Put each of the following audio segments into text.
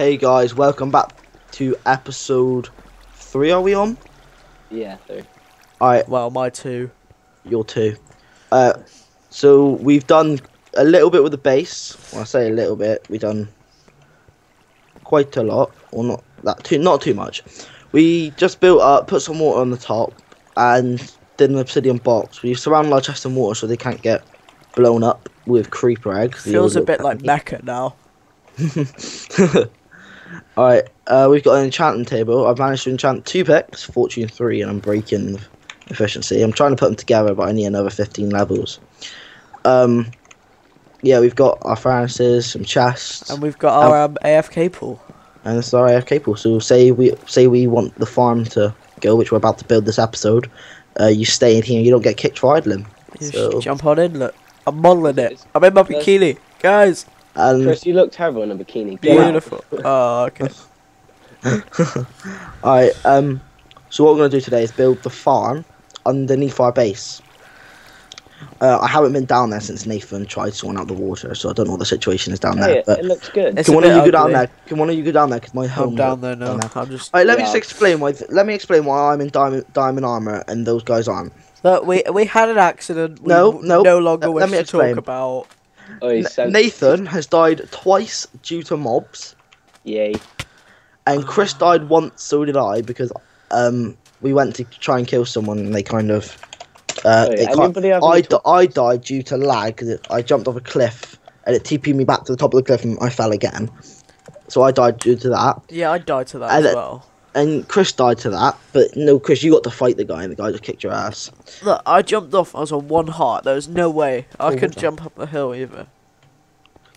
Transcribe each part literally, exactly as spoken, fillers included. Hey guys, welcome back to episode three. Are we on? Yeah, three. Alright. Well, my two. Your two. Uh, so we've done a little bit with the base. When I say a little bit, we've done quite a lot, or not that too, not too much. We just built up, put some water on the top, and did an obsidian box. We surrounded our chest in water so they can't get blown up with creeper eggs. Feels a bit like Mecca now. Alright, uh, we've got an enchanting table. I've managed to enchant two picks, fortune three, and I'm breaking efficiency. I'm trying to put them together, but I need another fifteen levels. Um, yeah, we've got our furnaces, some chests, and we've got our um, A F K pool. And this is our A F K pool. So say we say we want the farm to go, which we're about to build this episode. Uh, you stay in here, and you don't get kicked for idling. You so. Just jump on in. Look, I'm modeling it. I'm in my bikini, guys. And Chris, you look terrible in a bikini. Get beautiful. Oh, okay. Alright, um, so what we're going to do today is build the farm underneath our base. Uh, I haven't been down there since Nathan tried sorting out the water, so I don't know what the situation is down hey, there. But it looks good. Can one of you go down there? Can one of you go down there? Because my home. I'm down there now. I'm just. Alright, let yeah. me just explain why. Let me explain why I'm in diamond diamond armor and those guys aren't. Look, we we had an accident. We no, no, no longer uh, wish let me to explain. talk about. Oh, Nathan has died twice due to mobs. Yay. And Chris died once, so did I, because um we went to try and kill someone and they kind of uh oh, yeah. kind of, I di I died due to lag because I jumped off a cliff and it T P'd me back to the top of the cliff and I fell again. So I died due to that. Yeah, I died to that and as well. And Chris died to that, but no, Chris, you got to fight the guy, and the guy just kicked your ass. Look, I jumped off. I was on one heart. There was no way I could jump up the hill either.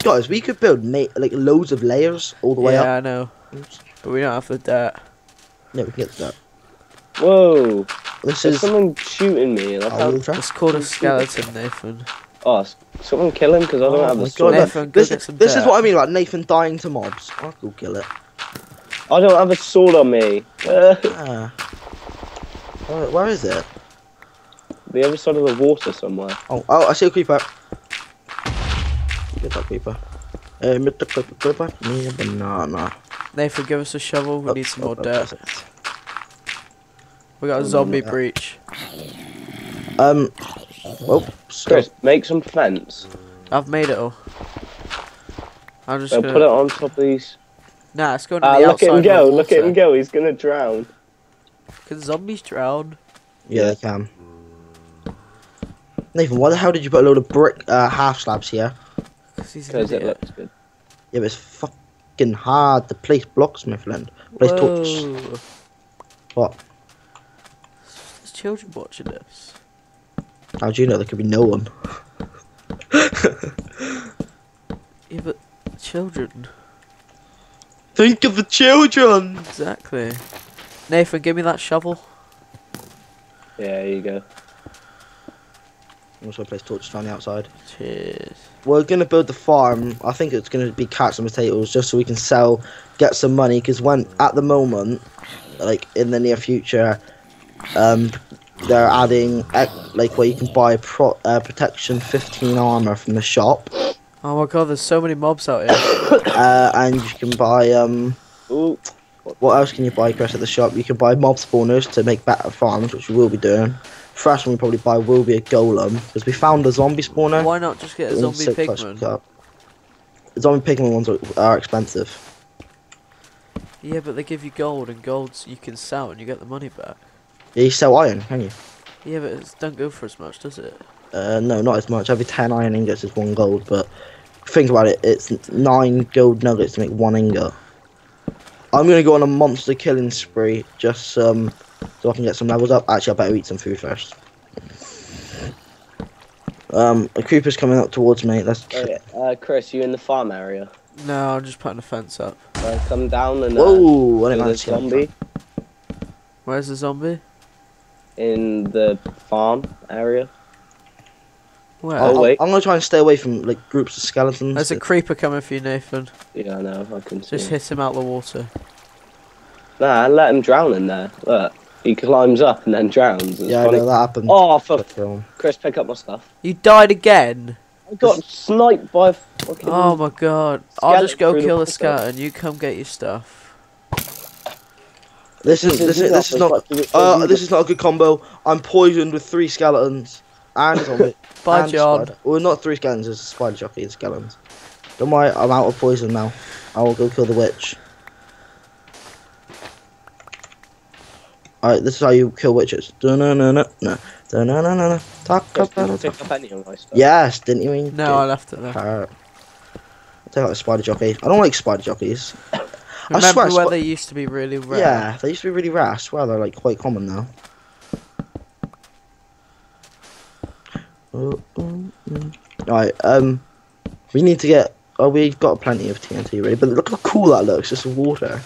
Guys, we could build ma like loads of layers all the way up. Yeah, I know, but we don't have the dirt. No, we can get the dirt. Whoa! This is someone shooting me. It's called a skeleton, Nathan. Oh, someone kill him because I don't have the sword. Nathan, this is what I mean about Nathan dying to mobs. I'll go kill it. I don't have a sword on me. Uh. Ah. Where, where is it? The other side of the water somewhere. Oh, oh, I see a creeper. Get that creeper. Uh, Mister Creeper, creeper, me a banana. Nathan, give us a shovel. We oh, need some oh, more oh, dirt. We got a zombie oh, breach. Um. Oh, Chris, make some fence. I've made it all. I'm just. Well, gonna... put it on top of these. Nah, it's going to uh, the outside. Look at him go! Look at him go! He's gonna drown. Can zombies drown? Yeah, they can. Nathan, why the hell did you put a load of brick uh, half slabs here? Because it looks good. Yeah, but it's fucking hard to place blocks, my friend. Place torches. What? There's children watching this. How do you know there could be no one? Yeah, but children. Think of the children! Exactly. Nathan, give me that shovel. Yeah, there you go. I'm just going to place torches on the outside. Cheers. We're going to build the farm. I think it's going to be carrots and potatoes just so we can sell, get some money. Because when, at the moment, like in the near future, um, they're adding, like, where you can buy pro uh, protection fifteen armor from the shop. Oh my god, there's so many mobs out here. uh, and you can buy, um... Ooh. What else can you buy, Chris, at the shop? You can buy mob spawners to make better farms, which we will be doing. First one we probably buy will be a golem, because we found a zombie spawner. Why not just get a zombie pigman? The zombie pigman ones are, are expensive. Yeah, but they give you gold, and gold you can sell, and you get the money back. Yeah, you sell iron, can you? Yeah, but it don't go for as much, does it? Uh, no, not as much. Every ten iron ingots is one gold, but think about it, it's nine gold nuggets to make one ingot. I'm going to go on a monster killing spree, just um, so I can get some levels up. Actually, I better eat some food first. Um, a creeper's coming up towards me. Let's kill it. Uh, Chris, you in the farm area? No, I'm just putting a fence up. Uh, come down and uh, whoa, I didn't zombie. Where's the zombie? In the farm area. Where? Oh, wait. I'm, I'm gonna try and stay away from like groups of skeletons. There's a creeper coming for you, Nathan. Yeah, I know. I can see. Just hit him out of the water. Nah, I let him drown in there. Look, he climbs up and then drowns. It's yeah, funny. I know that happened. Oh, for Chris, pick up my stuff. You died again. I got it's... sniped by a fucking... Oh my god. I'll just go kill the scout and you come get your stuff. This is this is this is not uh this is not a good combo. I'm poisoned with three skeletons and zombie. Bye, John. Well, not three skeletons. It's a spider jockey and skeletons. Don't worry, I'm out of poison now. I will go kill the witch. Alright, this is how you kill witches. No no no no no no no no no. Talk about it. Yes, didn't you mean? No, I left it there. Alright. Take out the spider jockey. I don't like spider jockeys. Remember I swear, where they used to be really rare? Yeah, they used to be really rare. I swear they're like quite common now. Uh, uh, uh. Right, um, we need to get. Oh, we've got plenty of T N T already, but look how cool that looks. It's water.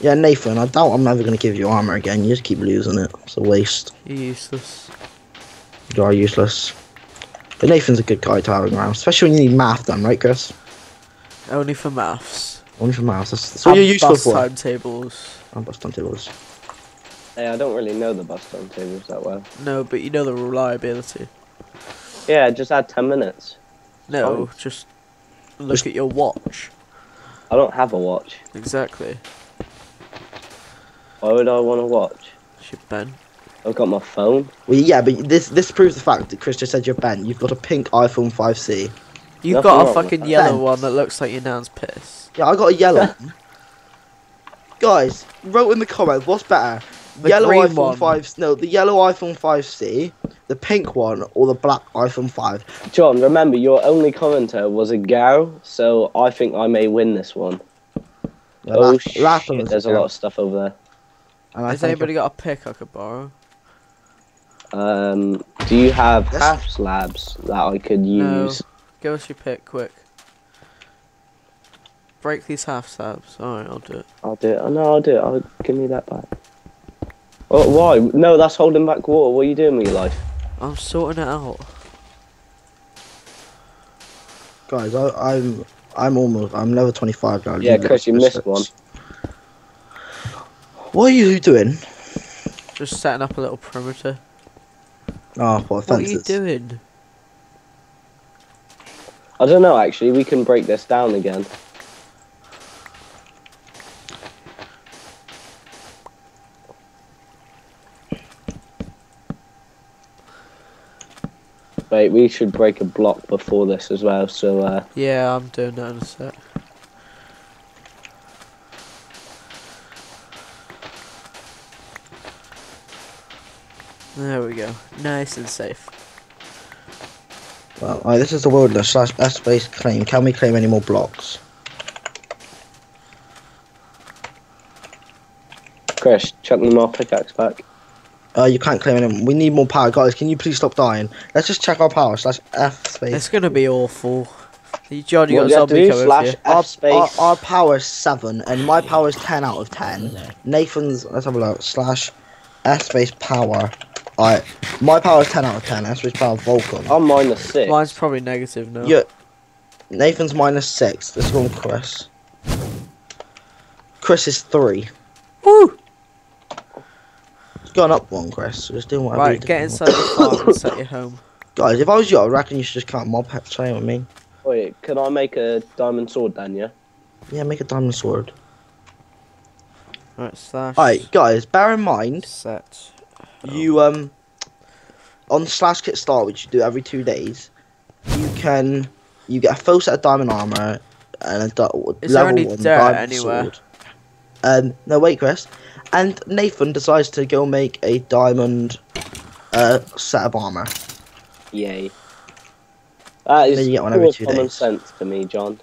Yeah, Nathan, I doubt I'm never gonna give you armor again. You just keep losing it. It's a waste. You're useless. You are useless. But Nathan's a good guy to have around, especially when you need math done, right, Chris? Only for maths. Only for maths. That's, that's what you're useful for. And bus timetables. And bus timetables. Yeah, I don't really know the bus timetables that well. No, but you know the reliability. Yeah, just add ten minutes. No, oh. just look just... at your watch. I don't have a watch. Exactly. Why would I want a watch? It's your Ben. I've got my phone. Well, yeah, but this this proves the fact that Chris just said you're Ben. You've got a pink iPhone five C. You Nothing got a fucking yellow Ben. One that looks like your nan's piss. Yeah, I got a yellow one. Guys, wrote in the comments, what's better? The yellow iPhone one. five, no, the yellow iPhone five C, the pink one, or the black iPhone five. John, remember, your only commenter was a girl, so I think I may win this one. Yeah, oh, that, shit, that one there's a girl. lot of stuff over there. And Has anybody got a pick I could borrow? Um, do you have That's... half slabs that I could use? No. Give us your pick, quick. Break these half slabs. Alright, I'll do it. I'll do it. Oh, no, I'll do it. I'll give me that back. Oh, why? No, that's holding back water. What are you doing with your life? I'm sorting it out. Guys, I, I'm I'm almost. I'm level twenty-five now. Yeah, Chris, you missed one. What are you doing? Just setting up a little perimeter. Oh, what, what are you doing? I don't know, actually, we can break this down again. Wait, we should break a block before this as well, so... Uh... Yeah, I'm doing that in a sec. There we go. Nice and safe. Well, right, this is the wilderness slash best base claim. Can we claim any more blocks? Chris, chuck them our pickaxe back. Uh, you can't claim any more. We need more power. Guys, can you please stop dying? Let's just check our power slash F space. It's going to be awful. You, John, you what got you a zombie coming slash F our, space. Our, our power is seven, and my power is ten out of ten. No. Nathan's, let's have a look, slash F space power. Alright, my power is ten out of ten, that's which power Vulcan. I'm minus six. Mine's probably negative now. Yeah. Nathan's minus six. This one, Chris. Chris is three. Woo! It's gone up one, Chris. So just doing whatever Right, get inside the farm and set your home. Guys, if I was you, I reckon you should just count mob hats, train with me. Wait, can I make a diamond sword then, yeah? Yeah, make a diamond sword. Alright, slash. Alright, guys, bear in mind. Set. You um on slash kit start, which you do every two days. You can you get a full set of diamond armor and a di Is level there any one dirt diamond anywhere? sword. Um, no wait, Chris. And Nathan decides to go make a diamond uh set of armor. Yay! That is you common days. sense to me, John.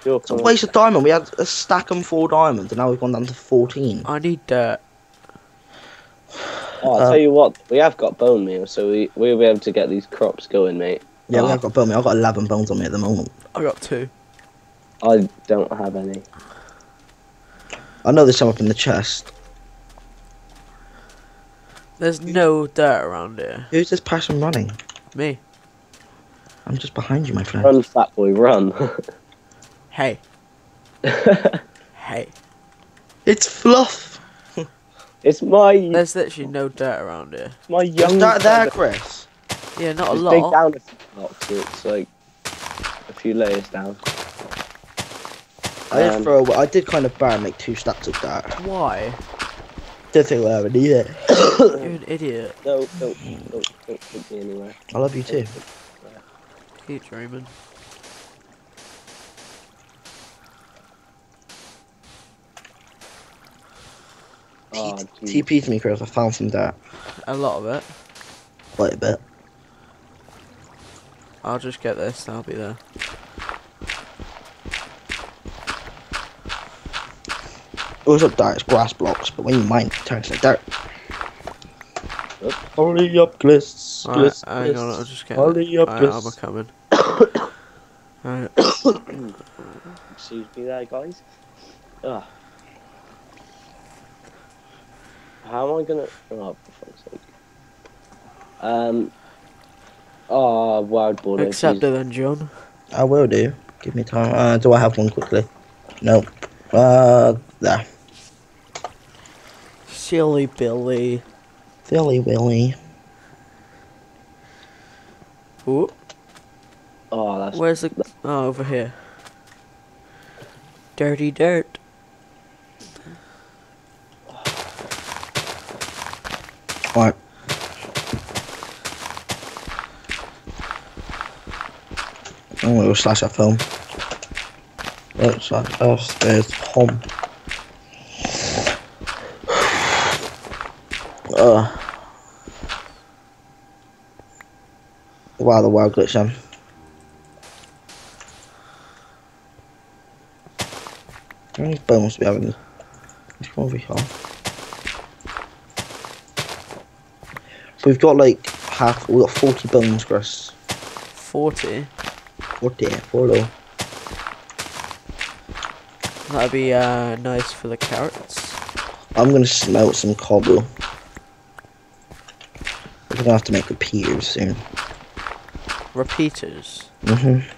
Pure it's a waste sense. of diamond. We had a stack and four diamonds, and now we've gone down to fourteen. I need dirt. Oh, I'll um, tell you what, we have got bone meal, so we, we'll be able to get these crops going, mate. Yeah, oh. we have got bone meal. I've got eleven bones on me at the moment. I got two. I don't have any. I know there's some up in the chest. There's no dirt around here. Who's this person running? Me. I'm just behind you, my friend. Run, fat boy, run. Hey. Hey. It's fluff. It's my. There's literally no dirt around here. It's my young. There's dirt there, Chris. Yeah, not a lot. Dig down a few blocks, it's like a few layers down. I um, did throw away, I did kind of ban make two stacks of that. Why? Don't think we'll ever need it. You're an idiot. No, don't, don't, don't take me anywhere. I love you too. Teach Raymond. Oh, T P to me, Chris. I found some dirt. A lot of it. Quite a bit. I'll just get this and I'll be there. It was up dirt, it's grass blocks, but when you mine, it turns into dirt. Only up glists. Glists. Hang on, I'll just get it. Up right, I'm coming. Right. Excuse me there, guys. Ugh. How am I gonna? Oh, for fuck's sake. Um. Oh, wild boy. Accept it then, John. I will do. Give me time. Uh, do I have one quickly? No. Uh, there. Silly Billy. Silly Willy. Ooh. Oh, that's. Where's the? Oh, over here. Dirty dirt. Right. I'm gonna slash that film. Let's slash us, there's home. Uh. Wow, the wild glitch then. How many bones do we have in this? It's probably half. We've got like half, we've got forty bones, Chris. forty? forty, follow. That'd be uh, nice for the carrots. I'm gonna smelt some cobble. We're gonna have to make repeaters soon. Repeaters? Mm-hmm.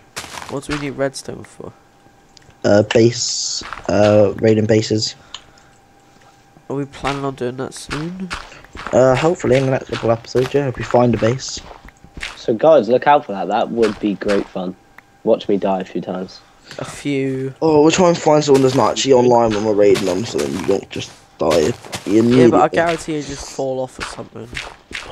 What do we need redstone for? Uh, base, uh, raiding bases. Are we planning on doing that soon? Uh, hopefully in the next couple episodes, yeah, if we find a base. So guys, look out for that. That would be great fun. Watch me die a few times. A few. Oh, we'll try and find someone that's not actually online when we're raiding them, so then you don't just die immediately. Yeah, but I guarantee you just fall off or something.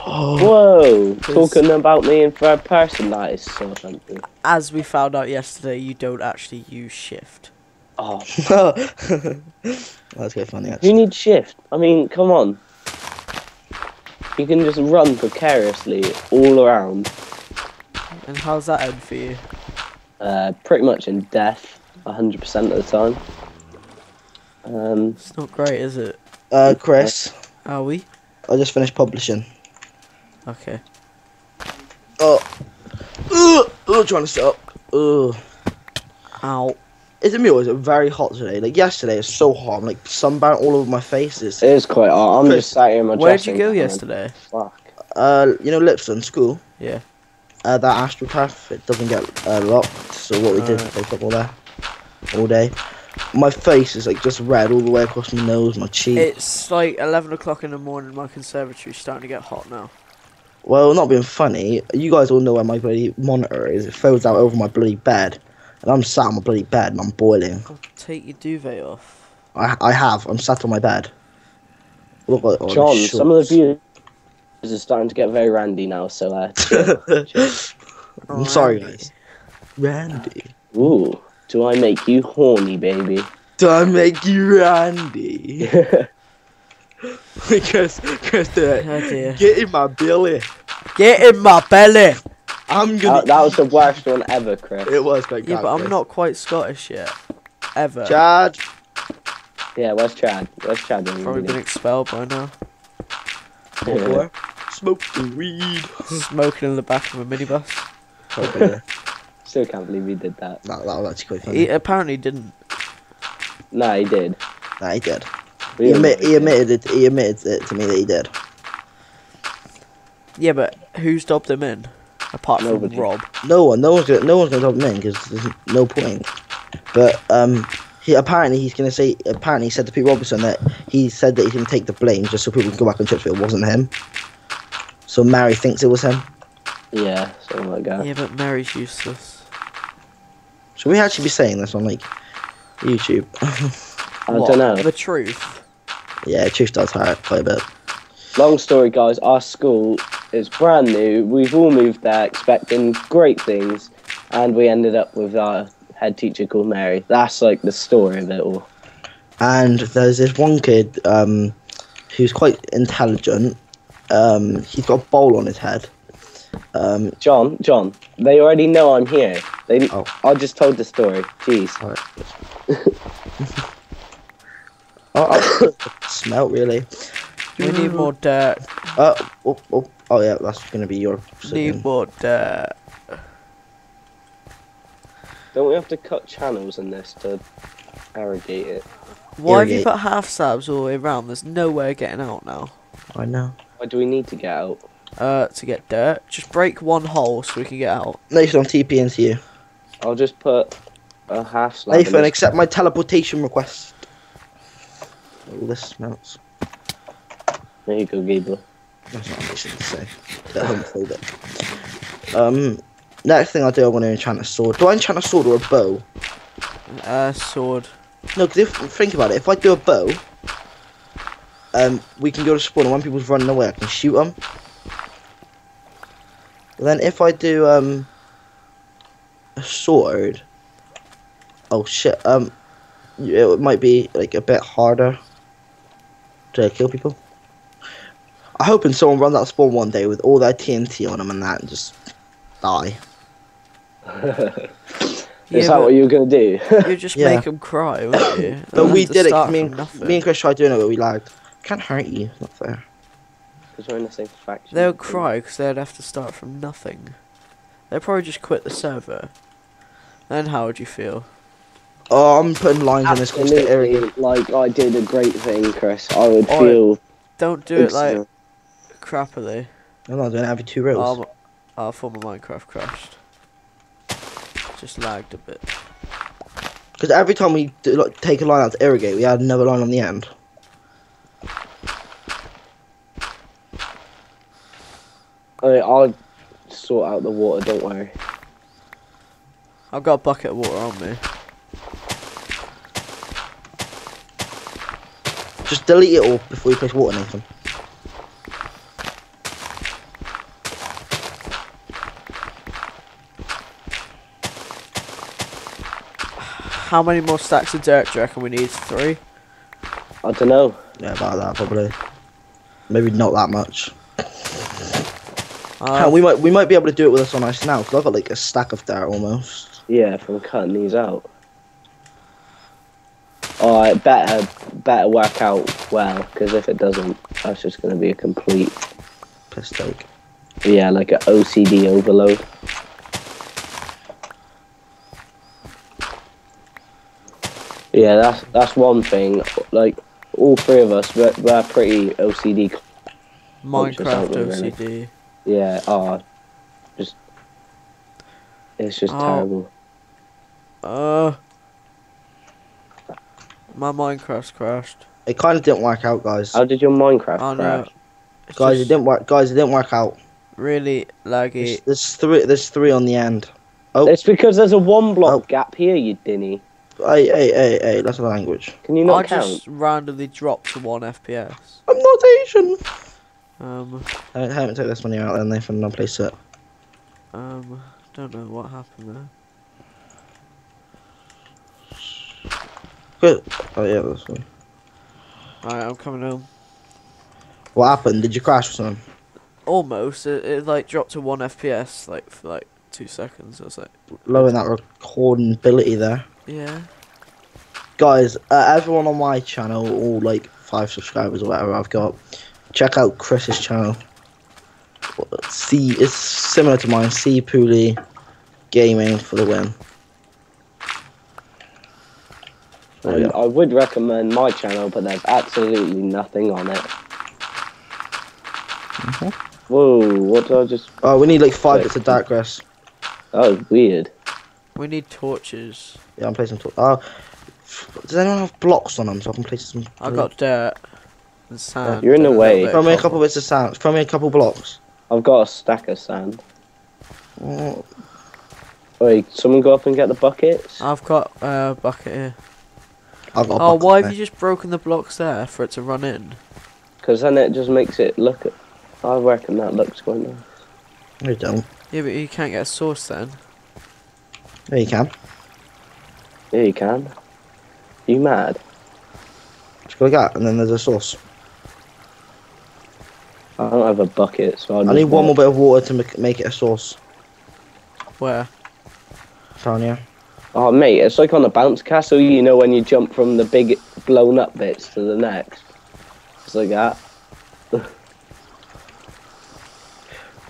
Whoa! Talking about me in third person, that is so something. As we found out yesterday, you don't actually use shift. Oh. That's quite funny, actually. You need shift. I mean, come on. You can just run precariously all around. And how's that end for you? Uh, pretty much in death, one hundred percent of the time. Um, it's not great, is it? Uh, Chris? Are we? I just finished publishing. Okay. Oh. Ugh! Ugh, trying to sit up. Ugh. Ow. Isn't it always very hot today? Like yesterday, it's so hot. I'm like sunburnt all over my face. It's it is quite hot. I'm just sat here in my Where did you go yesterday? Fuck. Uh, you know Lipson school. Yeah. Uh, that astral path. It doesn't get uh, locked. So what we all did, right. Play football there all day. My face is like just red all the way across my nose, my cheek. It's like eleven o'clock in the morning. My conservatory's starting to get hot now. Well, not being funny. You guys all know where my bloody monitor is. It folds out over my bloody bed. And I'm sat on my bloody bed and I'm boiling. I'll take your duvet off. I I have. I'm sat on my bed. Look like, oh, John, some of the views are starting to get very randy now, so uh, chill, chill. I'm sorry, guys. Randy. Ooh, do I make you horny, baby? Do I make you randy? Chris, Chris, do it. Oh, dear. Get in my belly. Get in my belly. I'm gonna. That, that was the worst one ever, Chris. It was, but yeah, God, but I'm Chris. Not quite Scottish yet, ever. Chad. Yeah, where's Chad? Where's Chad? Probably been expelled by now. Yeah. Yeah. Smoking weed. Smoking in the back of a minibus. Okay. Still can't believe he did that. That, that was actually quite funny. He apparently didn't. No, he did. No, he did. He, he, admit, he admitted it. He admitted it to me that he did. Yeah, but who stopped him in? Apart from Nobody. Rob, no one, no one's gonna, no one's gonna talk to him because there's no point. But um, he apparently he's gonna say apparently he said to Pete Robertson that he said that he's gonna take the blame just so people can go back and check that it wasn't him. So Mary thinks it was him. Yeah, something like that. Yeah, but Mary's useless. Should we actually be saying this on like YouTube? I what? don't know. The truth. Yeah, truth does hurt quite a bit. Long story, guys. Our school is brand new. We've all moved there expecting great things, and we ended up with our head teacher called Mary. That's like the story of it all. And there's this one kid um, who's quite intelligent. Um, he's got a bowl on his head. Um, John, John, they already know I'm here. They, oh. I just told the story. Jeez. All right. Oh, I smelt really. We need more dirt. Uh, oh, oh, oh yeah, that's gonna be your. Second. Need more dirt. Don't we have to cut channels in this to irrigate it? Why irrigate. have you put half slabs all the way around? There's no way of getting out now. I know. Why do we need to get out? Uh, to get dirt. Just break one hole so we can get out. Nathan, I'm T P into you. I'll just put a half slab. Nathan, accept my teleportation request. Oh, this smells. There you go, Gabriel. That's not what I should say. I haven't played it. Um, next thing I do, I want to enchant a sword. Do I enchant a sword or a bow? Uh, sword. No, because if think about it, if I do a bow, um, we can go to spawn, and when people's running away, I can shoot them. But then if I do um a sword, oh shit, um. it might be like a bit harder to kill people. I'm hoping someone runs out of spawn one day with all their T N T on them and that and just die. Is yeah, that what you were going to do? You just yeah. make them cry, wouldn't you? But we did it, me and, me and Chris tried doing it, but we lagged. Can't hurt you, not fair. Because we're in the same faction. They'll cry because they'd have to start from nothing. They'll probably just quit the server. Then how would you feel? Oh, I'm putting lines Absolutely. on this area. Like, I did a great thing, Chris. I would oh, feel... Don't do it, like, crappily. I'm not doing it every two rows. Our former Minecraft crashed. Just lagged a bit. Because every time we do, like, take a line out to irrigate, we add another line on the end. I mean, I'll sort out the water, don't worry. I've got a bucket of water on me. Just delete it all before you place water, Nathan. How many more stacks of dirt do you reckon we need? Three? I don't know. Yeah, about that probably. Maybe not that much. Um, Hell, we might we might be able to do it with us on ice now because I've got like a stack of dirt almost. Yeah, from cutting these out. Alright, better, better work out well, because if it doesn't, that's just going to be a complete mistake. Yeah, like an O C D overload. Yeah, that's that's one thing. Like, all three of us, we're, we're pretty O C D. Minecraft O C D. Really. Yeah, oh, just it's just oh. terrible. Uh... My Minecraft crashed. It kind of didn't work out, guys. How did your Minecraft oh, crash? No. Guys, it didn't work. Guys, it didn't work out. Really laggy. There's, there's three. There's three on the end. Oh, it's because there's a one block oh. gap here, you dinny. Hey, hey, hey, hey! That's the language. Can you not I count? I just randomly dropped to one F P S. I'm not Asian. Um. I haven't taken this money out then. They found no place it. Um. Don't know what happened there. Good. Oh yeah, that's one. Alright, I'm coming home. What happened? Did you crash or something? Almost. It, it like dropped to one F P S like for like two seconds. I was like lowering that recording ability there. Yeah. Guys, uh, everyone on my channel, all like five subscribers or whatever I've got, check out Chris's channel. C it's similar to mine. CPooley Gaming for the win. Oh, yeah. I would recommend my channel, but there's absolutely nothing on it. Mm-hmm. Whoa, what do I just... Oh, we need like five Wait. bits of dark grass. That was weird. We need torches. Yeah, I'm placing torches. Oh, does anyone have blocks on them so I can place some... I got dirt and sand. You're in the way. Throw me a couple bits of sand. Throw me a couple blocks. I've got a stack of sand. Right. Wait, someone go up and get the buckets? I've got uh, a bucket here. I've got oh, a bucket, why mate. have you just broken the blocks there for it to run in? Because then it just makes it look... At, I reckon that looks quite nice. You don't. Yeah, but you can't get a source then. Yeah, you can. Yeah, you can. You mad? Just go like that, and then there's a source. I don't have a bucket, so I'll I need one more bit of water to make, make it a source. Where? Down here. Oh, mate, it's like on a bounce castle, you know, when you jump from the big blown up bits to the next. It's like that.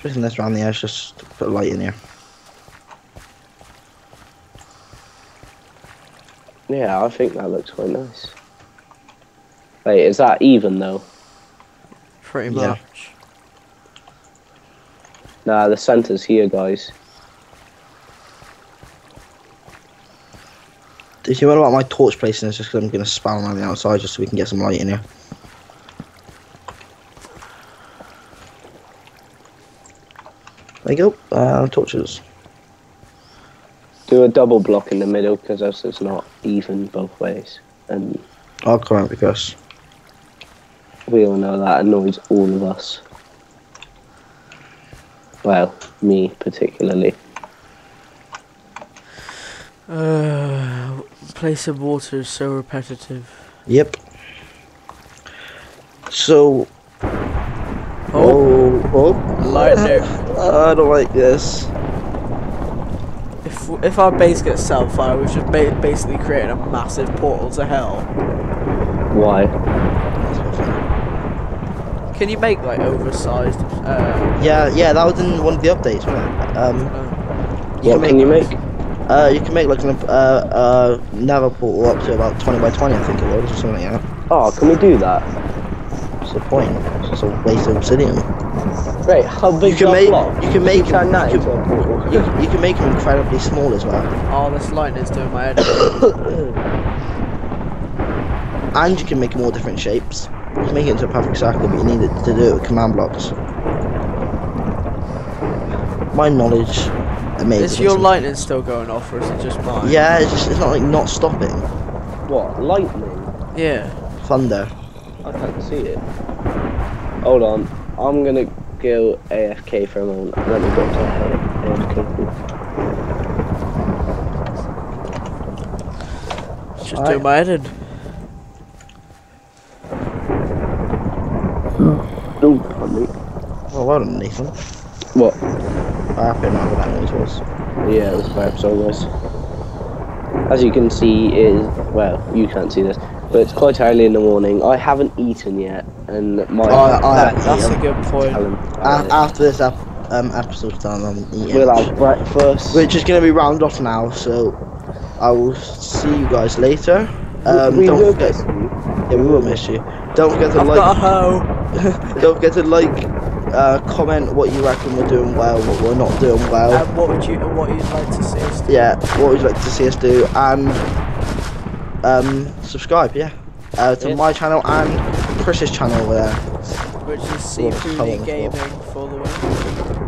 Just in this round the edge, just put a light in here. Yeah, I think that looks quite nice. Wait, is that even though? Pretty much. Yeah. Nah, the centre's here, guys. If you worry about my torch placing, it's just because I'm going to spam around the outside just so we can get some light in here. There you go, uh, torches. Do a double block in the middle because else it's not even both ways. And I'll come out because we all know that annoys all of us. Well, me particularly. Uh, place of water is so repetitive. Yep. So. Oh, oh, oh. Lightning. I don't like this. If if our base gets set fire, we've just basically created a massive portal to hell. Why? Can you make like oversized? Uh, yeah, yeah, that was in one of the updates, wasn't it? Um, uh, you what can, make, can you make? Uh, you can make like an uh, uh nether portal up to about twenty by twenty, I think it was, or something like that. Oh, can we do that? What's the point? It's just a waste of obsidian. Great, how big is that block? You can make you can make them, you can make them incredibly small as well. Oh, this lightning's doing my head. And you can make them all different shapes. You can make it into a perfect circle, but you need it to do it with command blocks. My knowledge, amazing. Is your lightning still going off, or is it just mine? Yeah, it's just it's not like not stopping. What, lightning? Yeah. Thunder. I can't see it. Hold on. I'm gonna go A F K for a moment. Let me go to A F K. It's just doing my head in. Don't on me. Oh, well done, Nathan. What? I have been out of that noise was. Yeah, it was perhaps always. As you can see, it is. Well, you can't see this. But it's quite early in the morning. I haven't eaten yet, and my oh, I, I that's a good point. After this ep um, episode's done, I'm eating. We'll have breakfast. We're just gonna be round off now, so I will see you guys later. Um, we, we don't will forget, miss you. Yeah, we will miss you. Don't forget to I've like. Got a hoe. Don't forget to like, uh, comment what you reckon we're doing well, what we're not doing well. And um, what would you, what you'd like to see us do? Yeah, what would you like to see us do, and. Um, subscribe, yeah, uh, to yeah. my channel and Chris's channel over there, which is CPooley Gaming for the win.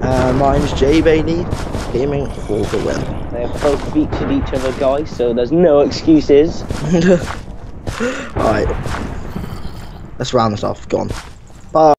Uh, mine's JBailey Gaming for the win. They have both featured each other, guys, so there's no excuses. Alright, let's round this off. Go on. Bye.